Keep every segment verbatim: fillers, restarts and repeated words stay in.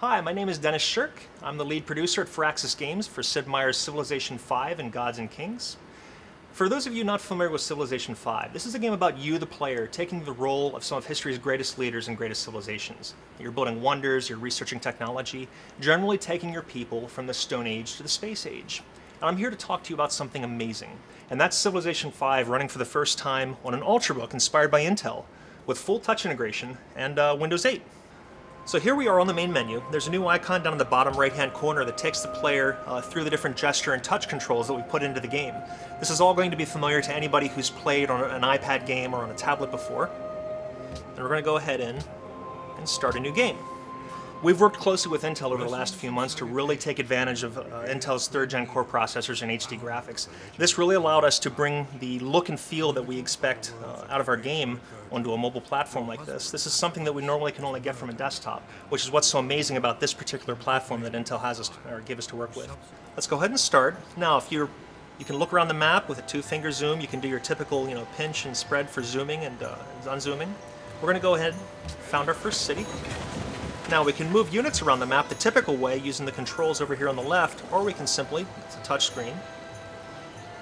Hi, my name is Dennis Shirk. I'm the lead producer at Firaxis Games for Sid Meier's Civilization five and Gods and Kings. For those of you not familiar with Civilization five, this is a game about you, the player, taking the role of some of history's greatest leaders and greatest civilizations. You're building wonders, you're researching technology, generally taking your people from the Stone Age to the Space Age. And I'm here to talk to you about something amazing, and that's Civilization five running for the first time on an Ultrabook inspired by Intel, with full touch integration and uh, Windows eight. So here we are on the main menu. There's a new icon down in the bottom right-hand corner that takes the player uh, through the different gesture and touch controls that we put into the game. This is all going to be familiar to anybody who's played on an iPad game or on a tablet before. And we're going to go ahead in and start a new game. We've worked closely with Intel over the last few months to really take advantage of uh, Intel's third-gen core processors and H D graphics. This really allowed us to bring the look and feel that we expect uh, out of our game onto a mobile platform like this. This is something that we normally can only get from a desktop, which is what's so amazing about this particular platform that Intel has us, or gave us to work with. Let's go ahead and start. Now, if you're, you can look around the map with a two-finger zoom. You can do your typical, you know, pinch and spread for zooming and uh, unzooming. We're going to go ahead and found our first city. Now we can move units around the map the typical way using the controls over here on the left, or we can simply, it's a touch screen,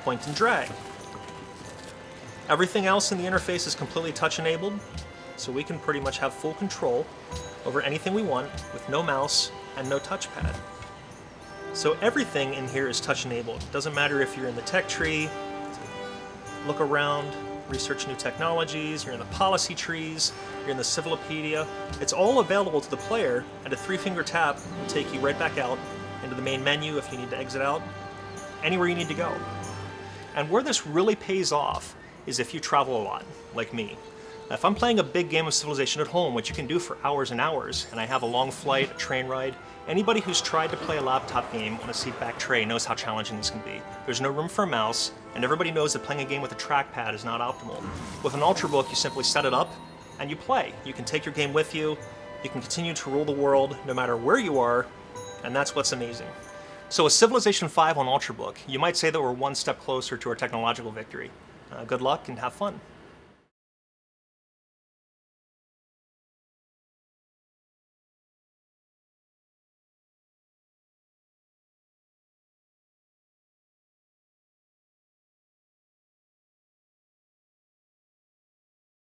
point and drag. Everything else in the interface is completely touch enabled, so we can pretty much have full control over anything we want with no mouse and no touchpad. So everything in here is touch enabled. It doesn't matter if you're in the tech tree, look around, research new technologies, you're in the policy trees, you're in the Civilopedia. It's all available to the player, and a three-finger tap will take you right back out into the main menu if you need to exit out, anywhere you need to go. And where this really pays off is if you travel a lot, like me. Now, if I'm playing a big game of Civilization at home, which you can do for hours and hours, and I have a long flight, a train ride, anybody who's tried to play a laptop game on a seatback tray knows how challenging this can be. There's no room for a mouse, and everybody knows that playing a game with a trackpad is not optimal. With an Ultrabook, you simply set it up, and you play. You can take your game with you, you can continue to rule the world no matter where you are, and that's what's amazing. So with Civilization five on Ultrabook, you might say that we're one step closer to our technological victory. Uh, good luck and have fun.